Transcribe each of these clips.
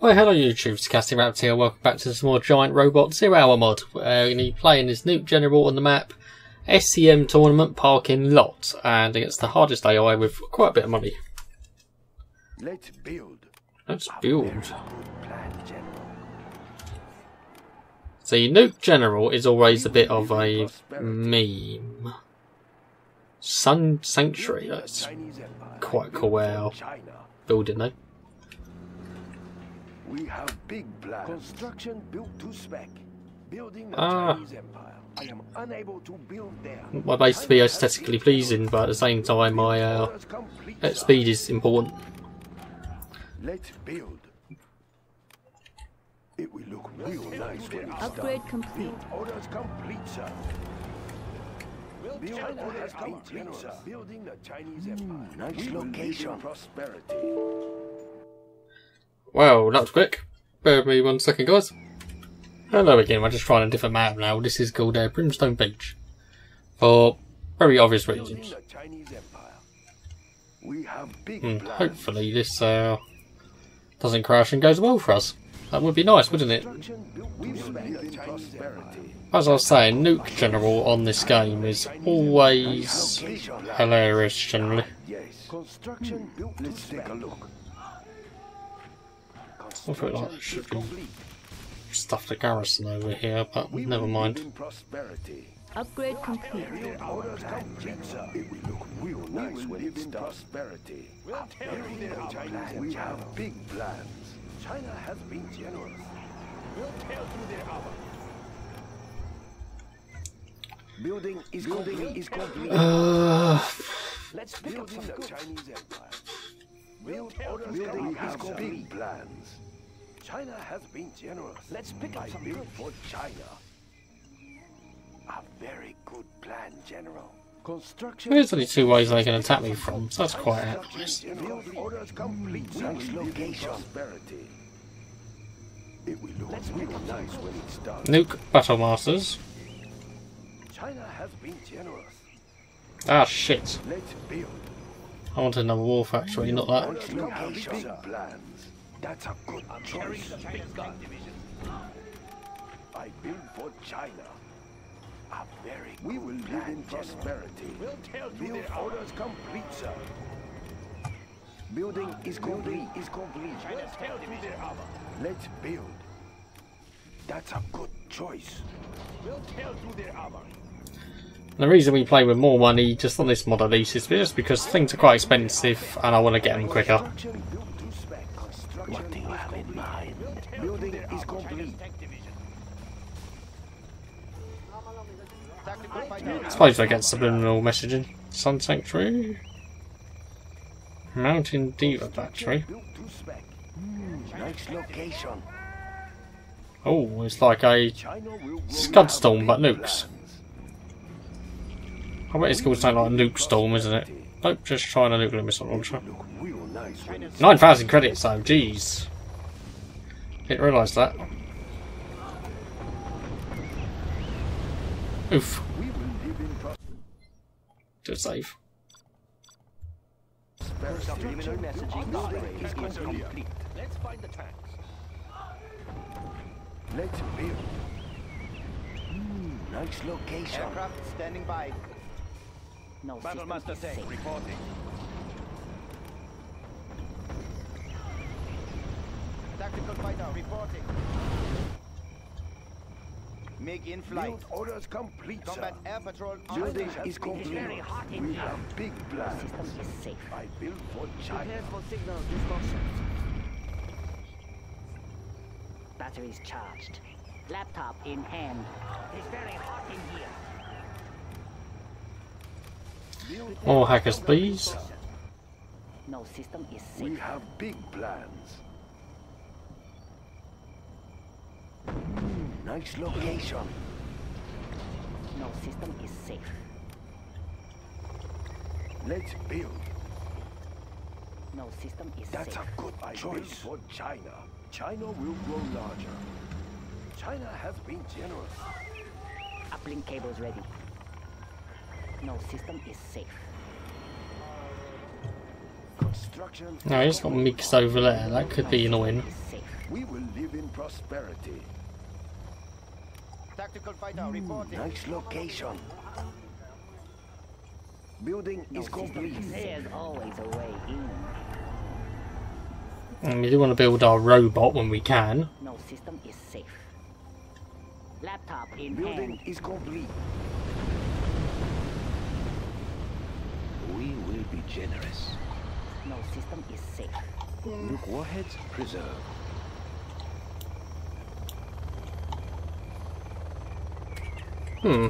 Well, hello YouTube, it's Casting Raptor here. Welcome back to some more Giant Robot 0 Hour mod. We're going to be playing this Nuke General on the map SCM Tournament Parking Lot, and it's the hardest AI with quite a bit of money. Let's build. See, Nuke General is always a bit of a meme. Sun Sanctuary, that's quite cool building though. We have big plans. Construction built to spec. Building the Chinese Empire. I am unable to build there. My base to be aesthetically pleasing, but at the same time my speed is important. Let's build. It will look real nice when it's upgrade done. Complete. Orders complete, sir. Orders complete, sir. Building the Chinese Empire. Nice location. Prosperity. Well, that was quick. Bear with me one second, guys. Hello again, we're just trying a different map now. This is called Brimstone Beach. For very obvious reasons. And hopefully this doesn't crash and goes well for us. That would be nice, wouldn't it? As I was saying, Nuke General on this game is always hilarious generally. Let's take a look. I feel like I should stuff the garrison over here, but never mind. Upgrade complete. It will look real nice when it's done. We have big plans. China has been generous. We'll tell through their hour. Building is complete. Let's build the Chinese Empire. Building is complete. Plans. China has been generous. Let's pick up some build for China. A very good plan, General. Construction. There's only two ways they can attack me from, so that's quite nice. Orders complete. Nice location. It will look real nice when it's done. Nuke battle masters. China has been generous. Ah shit. Let's build. I want another war factory, not that. That's a good choice. I build for China. A very good we will live in prosperity. We'll tell you build orders complete, sir. Building is complete. We'll tell you their armor. Let's build. That's a good choice. We'll tell you their armor. The reason we play with more money, just on this mod at least, is just because things are quite expensive and I want to get them quicker. What do you have in mind? Building is complete. I suppose I get subliminal messaging. Sun Sanctuary? Mountain Diva Factory. Nice location. Oh, it's like a Scud Storm but nukes. I bet it's called something like a nuke storm, isn't it? Nope, just trying a nuclear missile launcher. 9,000 credits though, jeez. Didn't realise that. Oof. Just save. Let's find the tanks. Let's build. Nice location. Aircraft standing by. No, Battle Master Tank reporting. Tactical fighter reporting. MiG in flight. Build orders complete. Combat air patrol on building is complete. It's very hot in we here. Have big plans. System is safe. I build for China. Prepare for signal distortions. Batteries charged. Laptop in hand. It's very hot in here. More hackers, please. No system is safe. We have big plans. Nice location. No system is safe. Let's build. No system is that's safe. That's a good choice for China. China will grow larger. China has been generous. Uplink cables ready. No system is safe. Construction. No, he's got MiGs over there. That could be annoying. we will live in prosperity. Tactical fighter reporting. Nice location. Building is complete. There's always a way in. And we do want to build our robot when we can. No system is safe. Laptop in building hand. Is complete. We will be generous. No system is safe. Nuke warheads preserved. Hmm.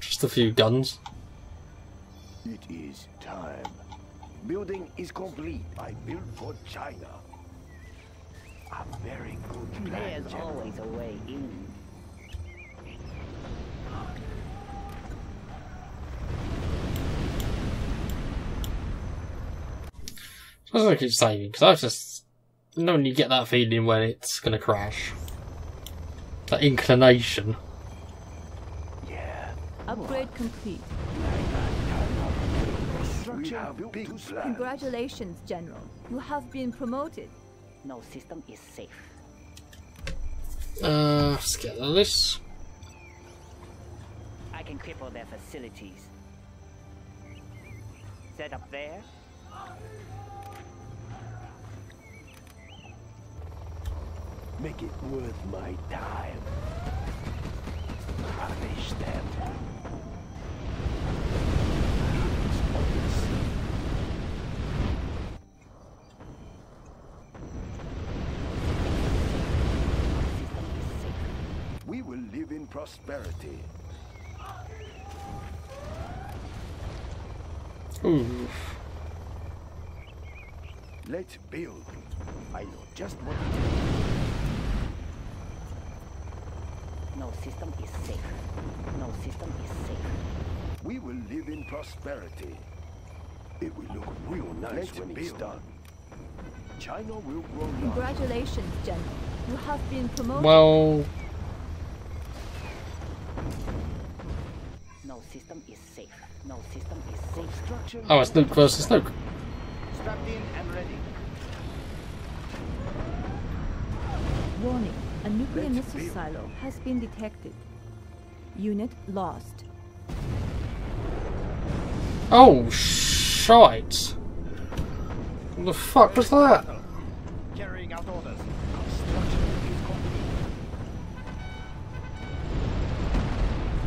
Just a few guns. It is time. Building is complete. I built for China. A very good plan. There's always a way in. That's what I keep saying, because I just normally get that feeling when it's going to crash. That inclination. Yeah. Upgrade complete. Structure built. Congratulations, General. You have been promoted. No system is safe. Let's get this. I can cripple their facilities. Set up there. Make it worth my time. Punish them. We will live in prosperity. Ooh. Let's build. I know just what to do. No system is safe. No system is safe. We will live in prosperity. It will look real nice when it's done. China will grow. Congratulations, General. You have been promoted. Well. No system is safe. No system is safe. Structure. Oh, it's Nuke versus Nuke. Strapped in and ready. Warning. A nuclear missile silo has been detected. Unit lost. Oh, shite! What the fuck was that? Carrying out orders. Construction is complete.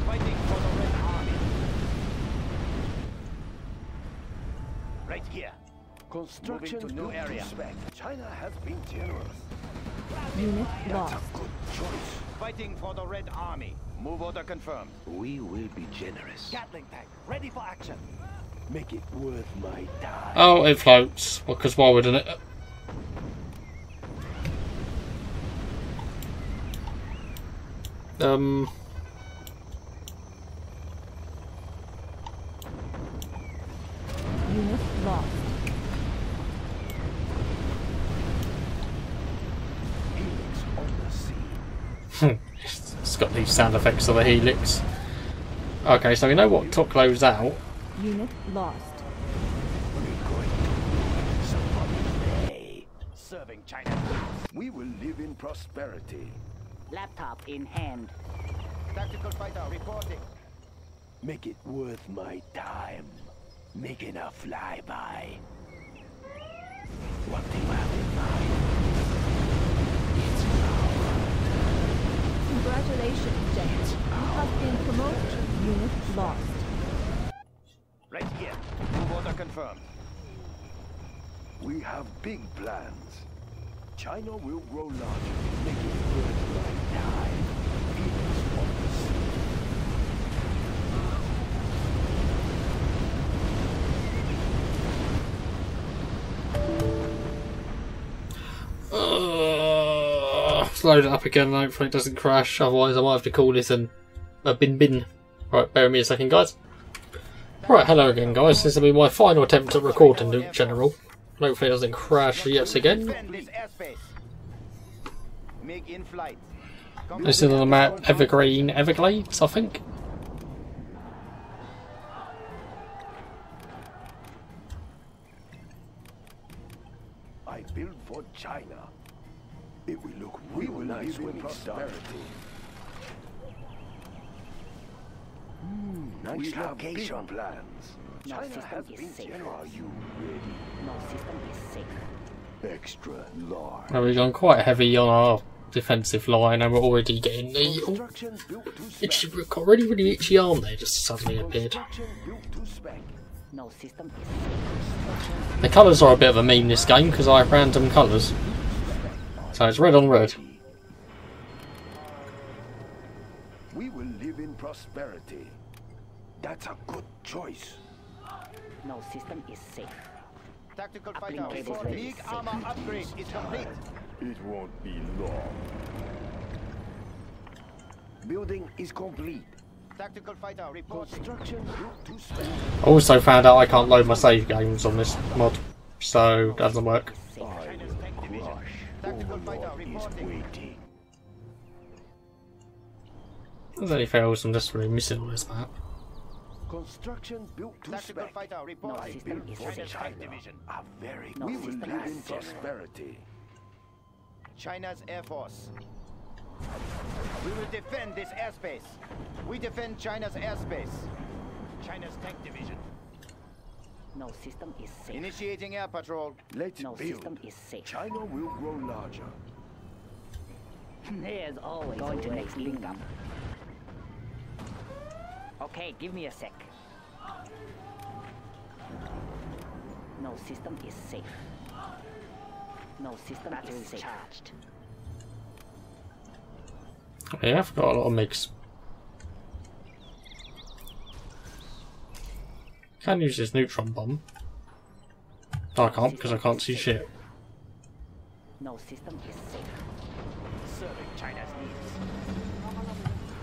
Fighting for the Red Army. Right here. Construction to new area. China has been generous. Unit lost. That's a good choice. Fighting for the Red Army. Move order confirmed. We will be generous. Gatling tank ready for action. Make it worth my time. Oh, it floats. Because why wouldn't it? Unit lost. It's got these sound effects of a helix. Okay, so we know what took those out. Unit lost. Serving China. We will live in prosperity. Laptop in hand. Tactical fighter reporting. Make it worth my time. Making a flyby. One thing I have in mind. Congratulations, James. You have been promoted. Unit lost. Right here. Move order confirmed. We have big plans. China will grow larger. Make it good by time. People's focus. Load it up again, and hopefully it doesn't crash, otherwise I might have to call this a bin. Right, bear with me a second, guys. Right, hello again, guys. This will be my final attempt at recording Nuke General. Hopefully it doesn't crash yet again. This is on the map, Evergreen Everglades, I think. I build for China. It will look real nice when it's prosperity. We have big plans. China has been general. Are you ready? Extra large. Now we've gone quite heavy on our defensive line, and we're already getting the itchy, already really itchy arm there just suddenly appeared. The colours are a bit of a meme this game because I have random colours. So it's red on red. We will live in prosperity. That's a good choice. No system is safe. Tactical fighter League armor upgrade is complete. It won't be long. Building is complete. Tactical fighter report. Construction to space. I also found out I can't load my save games on this mod, so that doesn't work. Tactical fighter reporting. There's anything else I'm just really missing on this map. Construction built to spec. We will live in prosperity. China's air force. We will defend this airspace. We defend China's airspace. China's tank division. No system is safe. Initiating air patrol. System is safe. China will grow larger. There's always going to next link up. Okay, give me a sec. No system is safe. No system is safe. Charged. Yeah, I've got a lot of mix. Can use this neutron bomb. No, I can't because I can't see shit. No system is safe. Serving China's needs.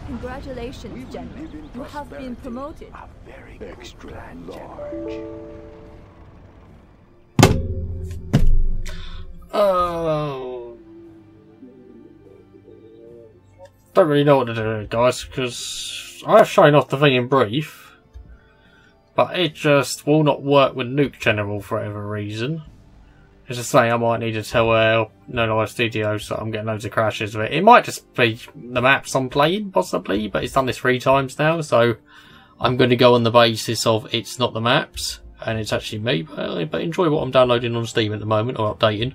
Congratulations, General. You have been promoted. A very extra large. Oh. Don't really know what to do, guys, because I have shown off the thing in brief, but it just will not work with Nuke General for whatever reason. As I say, I might need to tell No Life Studios that I'm getting loads of crashes with it. It might just be the maps I'm playing, possibly, but it's done this 3 times now, so I'm going to go on the basis of it's not the maps, and it's actually me, but enjoy what I'm downloading on Steam at the moment, or updating.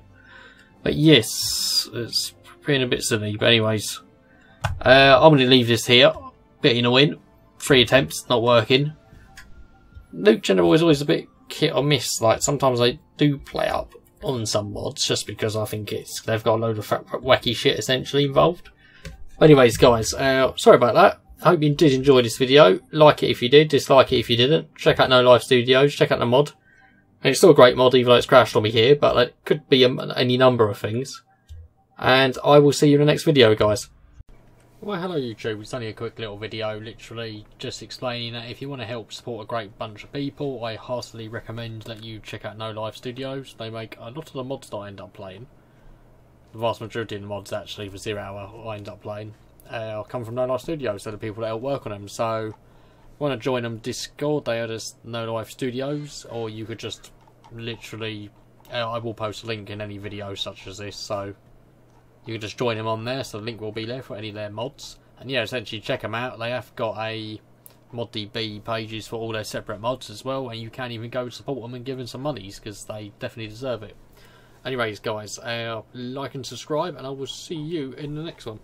But yes, it's being a bit silly, but anyways. I'm going to leave this here. Bit annoying. 3 attempts, not working. Nuke General is always a bit hit or miss, like sometimes I do play up on some mods just because I think it's they've got a load of wacky shit essentially involved. But anyways guys, sorry about that. I hope you did enjoy this video. Like it if you did, dislike it if you didn't. Check out No Life Studios, check out the mod. And it's still a great mod even though it's crashed on me here, but it could be any number of things. And I will see you in the next video guys. Well hello YouTube, it's only a quick little video, literally just explaining that if you want to help support a great bunch of people, I heartily recommend that you check out No Life Studios. They make a lot of the mods that I end up playing. The vast majority of the mods actually for $0 I end up playing. I come from No Life Studios, they're the people that help work on them, so if you want to join them Discord, they are just No Life Studios, or you could just literally, I will post a link in any video such as this, so you can just join them on there, so the link will be there for any of their mods. And yeah, essentially check them out. They have got a ModDB pages for all their separate mods as well, and you can even go support them and give them some monies, because they definitely deserve it. Anyways guys, like and subscribe, and I will see you in the next one.